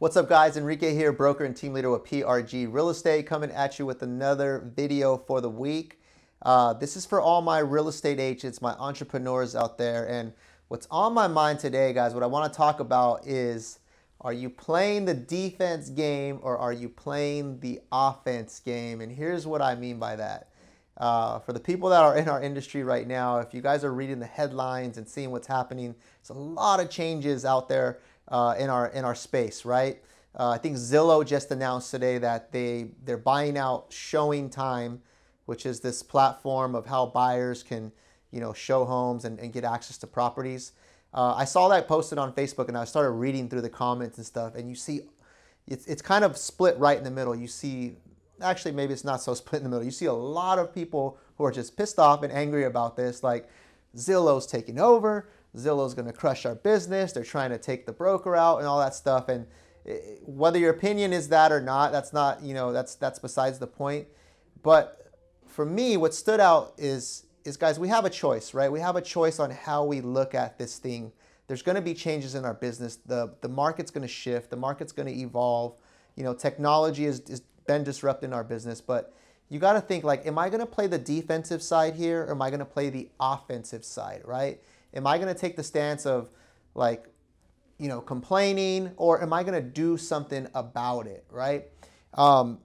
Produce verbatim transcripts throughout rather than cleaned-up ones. What's up guys, Enrique here, broker and team leader with P R G Real Estate, coming at you with another video for the week. Uh, this is for all my real estate agents, my entrepreneurs out there. And what's on my mind today, guys, what I want to talk about is, are you playing the defense game or are you playing the offense game? And here's what I mean by that. Uh, for the people that are in our industry right now, if you guys are reading the headlines and seeing what's happening, there's a lot of changes out there. Uh, in our in our space, right? Uh, I think Zillow just announced today that they they're buying out Showing Time, which is this platform of how buyers can, you know, show homes and, and get access to properties. Uh, I saw that posted on Facebook, and I started reading through the comments and stuff. And you see, it's it's kind of split right in the middle. You see, actually maybe it's not so split in the middle. You see a lot of people who are just pissed off and angry about this, like Zillow's taking over. Zillow's going to crush our business. They're trying to take the broker out and all that stuff. And whether your opinion is that or not, that's not, you know, that's, that's besides the point. But for me, what stood out is, is guys, we have a choice, right? We have a choice on how we look at this thing. There's going to be changes in our business. The, the market's going to shift. The market's going to evolve. You know, technology has been disrupting our business, but you got to think like, am I going to play the defensive side here? Or am I going to play the offensive side, right? Am I going to take the stance of like, you know, complaining, or am I going to do something about it, right? Um,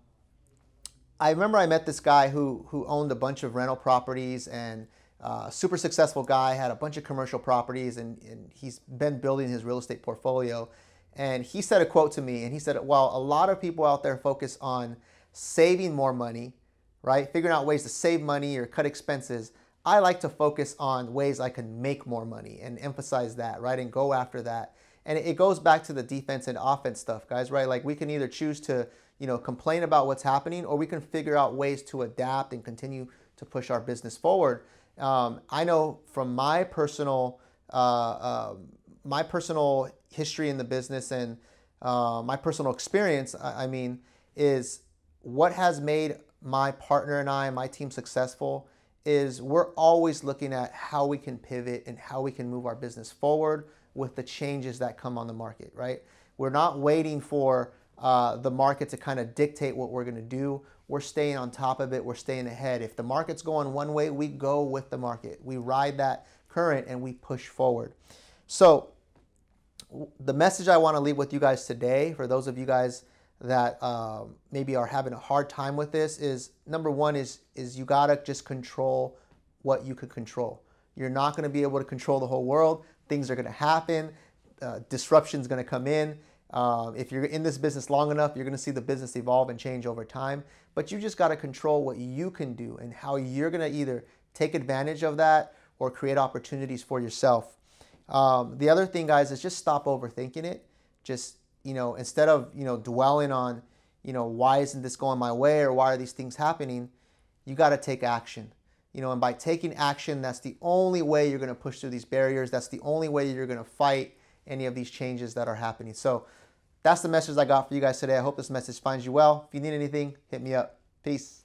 I remember I met this guy who, who owned a bunch of rental properties, and uh, super successful guy, had a bunch of commercial properties, and, and he's been building his real estate portfolio. And he said a quote to me, and he said, well, a lot of people out there focus on saving more money, right? Figuring out ways to save money or cut expenses. I like to focus on ways I can make more money and emphasize that, right? And go after that. And it goes back to the defense and offense stuff, guys, right? Like we can either choose to, you know, complain about what's happening, or we can figure out ways to adapt and continue to push our business forward. Um, I know from my personal, uh, uh, my personal history in the business and uh, my personal experience, I, I mean, is what has made my partner and I, my team successful is we're always looking at how we can pivot and how we can move our business forward with the changes that come on the market, right? We're not waiting for uh, the market to kind of dictate what we're gonna do. We're staying on top of it, we're staying ahead. If the market's going one way, we go with the market. We ride that current and we push forward. So the message I wanna leave with you guys today, for those of you guys that um, maybe are having a hard time with this, is number one is is you gotta just control what you can control. You're not gonna be able to control the whole world. Things are gonna happen. Uh, disruption's gonna come in. Uh, if you're in this business long enough, you're gonna see the business evolve and change over time. But you just gotta control what you can do and how you're gonna either take advantage of that or create opportunities for yourself. Um, the other thing, guys, is just stop overthinking it. Just you know, instead of, you know, dwelling on, you know, why isn't this going my way or why are these things happening, you got to take action. You know, and by taking action, that's the only way you're going to push through these barriers. That's the only way you're going to fight any of these changes that are happening. So that's the message I got for you guys today. I hope this message finds you well. If you need anything, hit me up. Peace.